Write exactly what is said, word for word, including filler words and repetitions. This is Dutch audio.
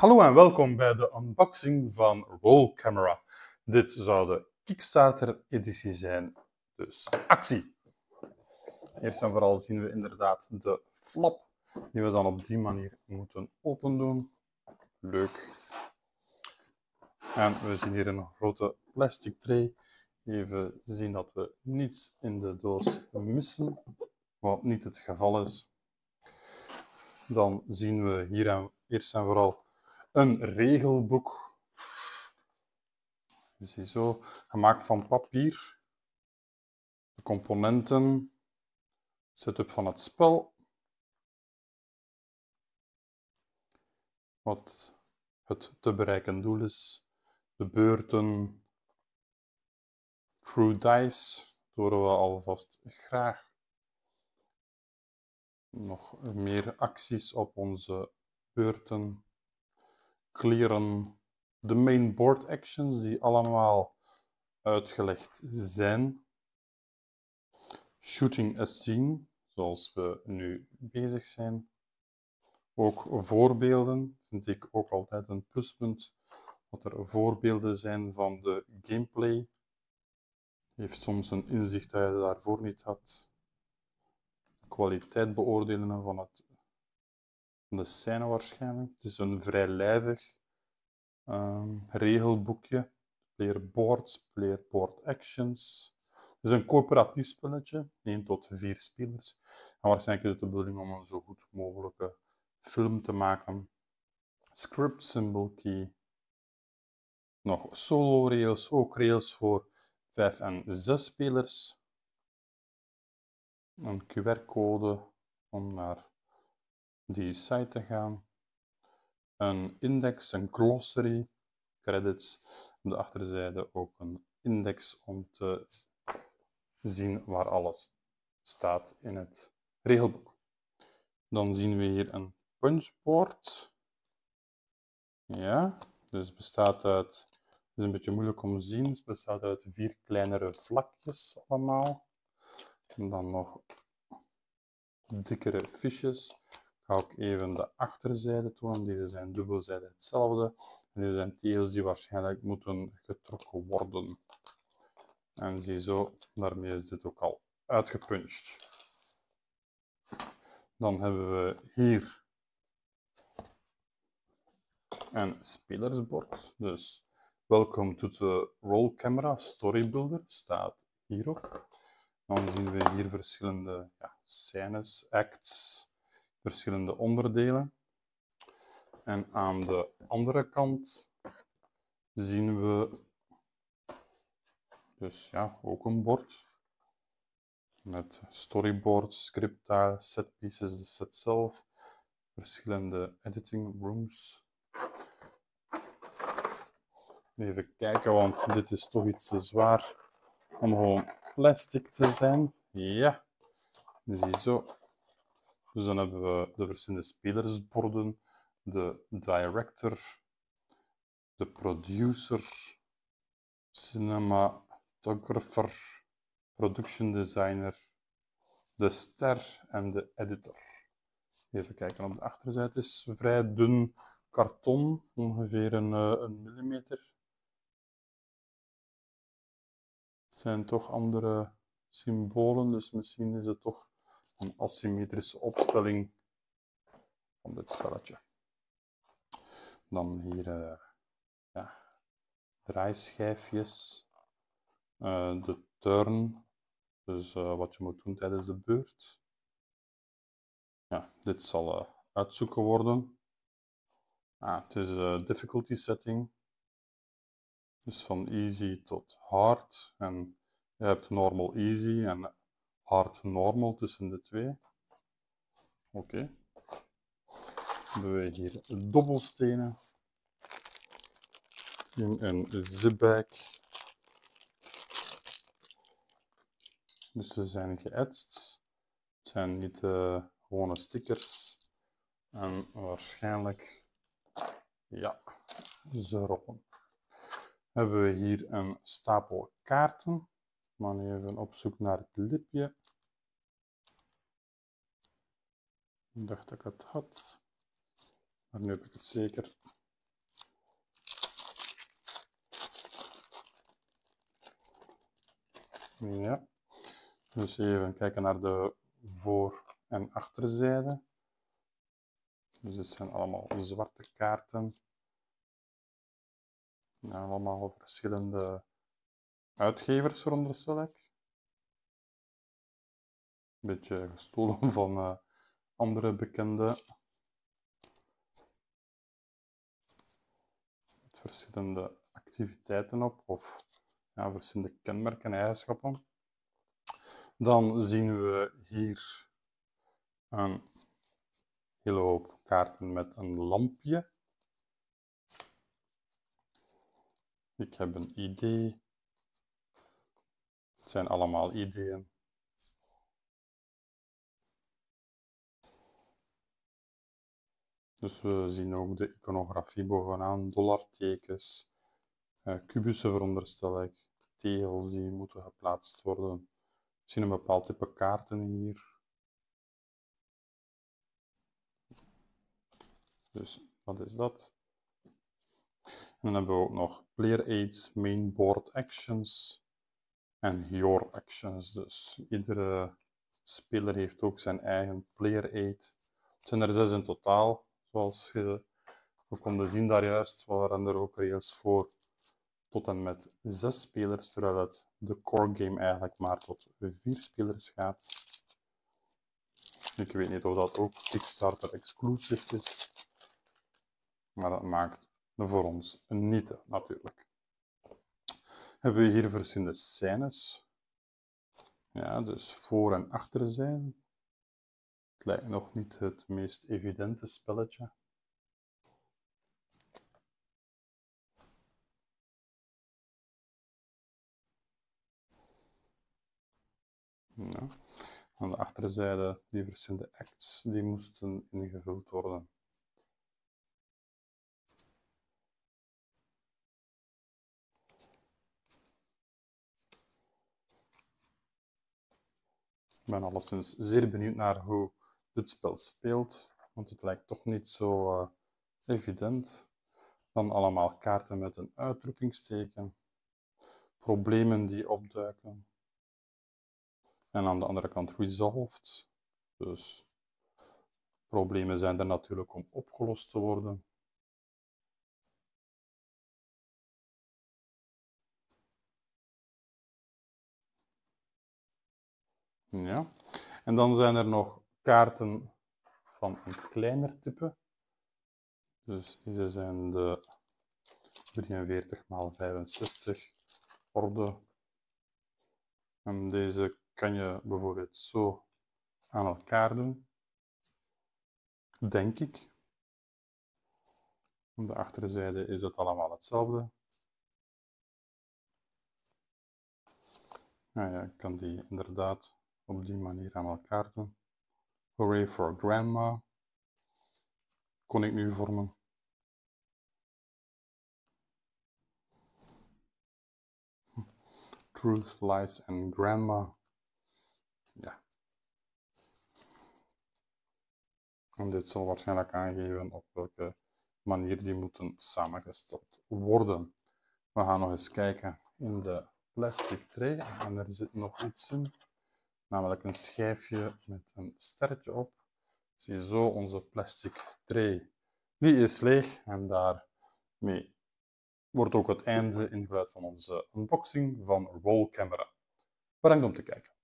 Hallo en welkom bij de unboxing van Roll Camera. Dit zou de Kickstarter-editie zijn, dus actie! Eerst en vooral zien we inderdaad de flap, die we dan op die manier moeten opendoen. Leuk. En we zien hier een grote plastic tray. Even zien dat we niets in de doos missen, wat niet het geval is. Dan zien we hier en, eerst en vooral een regelboek. Ziezo, gemaakt van papier. De componenten. Setup van het spel. Wat het te bereiken doel is. De beurten. True dice. Dat horen we alvast graag. Nog meer acties op onze beurten. Kleren. De main board actions die allemaal uitgelegd zijn. Shooting a scene, zoals we nu bezig zijn. Ook voorbeelden, vind ik ook altijd een pluspunt. Dat er voorbeelden zijn van de gameplay. Heeft soms een inzicht dat je daarvoor niet had. Kwaliteit beoordelen van, het, van de scène waarschijnlijk. Het is een vrij lijvig um, regelboekje. Player boards, player board actions. Het is een coöperatief spelletje, één tot vier spelers. En waarschijnlijk is het de bedoeling om een zo goed mogelijke film te maken. Script symbol key. Nog solo rails, ook rails voor vijf en zes spelers. Een Q R-code om naar die site te gaan. Een index, een glossary, credits. Op de achterzijde ook een index om te zien waar alles staat in het regelboek. Dan zien we hier een punchboard. Ja, dus bestaat uit, het is een beetje moeilijk om te zien, het bestaat uit vier kleinere vlakjes allemaal. En dan nog dikkere fiches. Ga ik even de achterzijde tonen. Deze zijn dubbelzijde hetzelfde. En deze zijn tegels die waarschijnlijk moeten getrokken worden. En zie zo, daarmee is dit ook al uitgepuncht. Dan hebben we hier een spelersbord. Dus welcome to the Roll Camera Story Builder staat hierop. Dan zien we hier verschillende ja, scènes, acts, verschillende onderdelen. En aan de andere kant zien we dus ja, ook een bord met storyboard, scripta, setpieces, de set zelf, verschillende editing rooms. Even kijken, want dit is toch iets te zwaar om gewoon plastic te zijn. Ja, ziezo. Dus dan hebben we de verschillende spelersborden, de director, de producer, cinematographer, production designer, de ster en de editor. Even kijken op de achterzijde. Het is vrij dun karton, ongeveer een, een millimeter. Het zijn toch andere symbolen, dus misschien is het toch een asymmetrische opstelling van dit spelletje. Dan hier uh, ja, draaischijfjes, uh, de turn, dus uh, wat je moet doen tijdens de beurt. Ja, dit zal uh, uitzoeken worden. Ah, het is uh, difficulty setting. Dus van easy tot hard. En je hebt normal easy en hard normal tussen de twee. Oké. Hebben we hier dobbelstenen. In een zipbag. Dus ze zijn geëtst. Het zijn niet de gewone stickers. En waarschijnlijk, ja, ze roppen. Hebben we hier een stapel kaarten. Maar even op zoek naar het lipje. Ik dacht dat ik het had. Maar nu heb ik het zeker. Ja. Dus even kijken naar de voor- en achterzijde. Dus dit zijn allemaal zwarte kaarten. En allemaal verschillende uitgevers, veronderstel ik. Een beetje gestolen van uh, andere bekende. Met verschillende activiteiten op, of ja, verschillende kenmerken en eigenschappen. Dan zien we hier een hele hoop kaarten met een lampje. Ik heb een idee. Het zijn allemaal ideeën. Dus we zien ook de iconografie bovenaan, dollartekens, kubussen veronderstel ik, tegels die moeten geplaatst worden. We zien een bepaald type kaarten hier. Dus wat is dat? En dan hebben we ook nog player aids, mainboard actions en your actions. Dus iedere speler heeft ook zijn eigen player aid. Het zijn er zes in totaal, zoals je, we konden zien daar juist. Waren er ook regels voor tot en met zes spelers, terwijl het de core game eigenlijk maar tot vier spelers gaat. Ik weet niet of dat ook Kickstarter exclusief is, maar dat maakt voor ons niet natuurlijk. Hebben we hier verschillende scènes. Ja, dus voor- en achterzijde. Het lijkt nog niet het meest evidente spelletje. Ja. Aan de achterzijde, die verschillende acts, die moesten ingevuld worden. Ik ben alleszins zeer benieuwd naar hoe dit spel speelt, want het lijkt toch niet zo uh, evident. Dan allemaal kaarten met een uitroepingsteken, problemen die opduiken. En aan de andere kant resolved. Dus problemen zijn er natuurlijk om opgelost te worden. Ja. En dan zijn er nog kaarten van een kleiner type. Dus deze zijn de drieënveertig maal vijfenzestig orde. En deze kan je bijvoorbeeld zo aan elkaar doen, denk ik. Aan de achterzijde is het allemaal hetzelfde. Nou ja, ik kan die inderdaad op die manier aan elkaar doen. Hooray for grandma kon ik nu vormen. Truth, lies and grandma. Ja. En dit zal waarschijnlijk aangeven op welke manier die moeten samengesteld worden. We gaan nog eens kijken in de plastic tray. En er zit nog iets in. Namelijk een schijfje met een sterretje op. Zie zo onze plastic tray. Die is leeg en daarmee wordt ook het einde ingeluid van onze unboxing van Roll Camera. Bedankt om te kijken.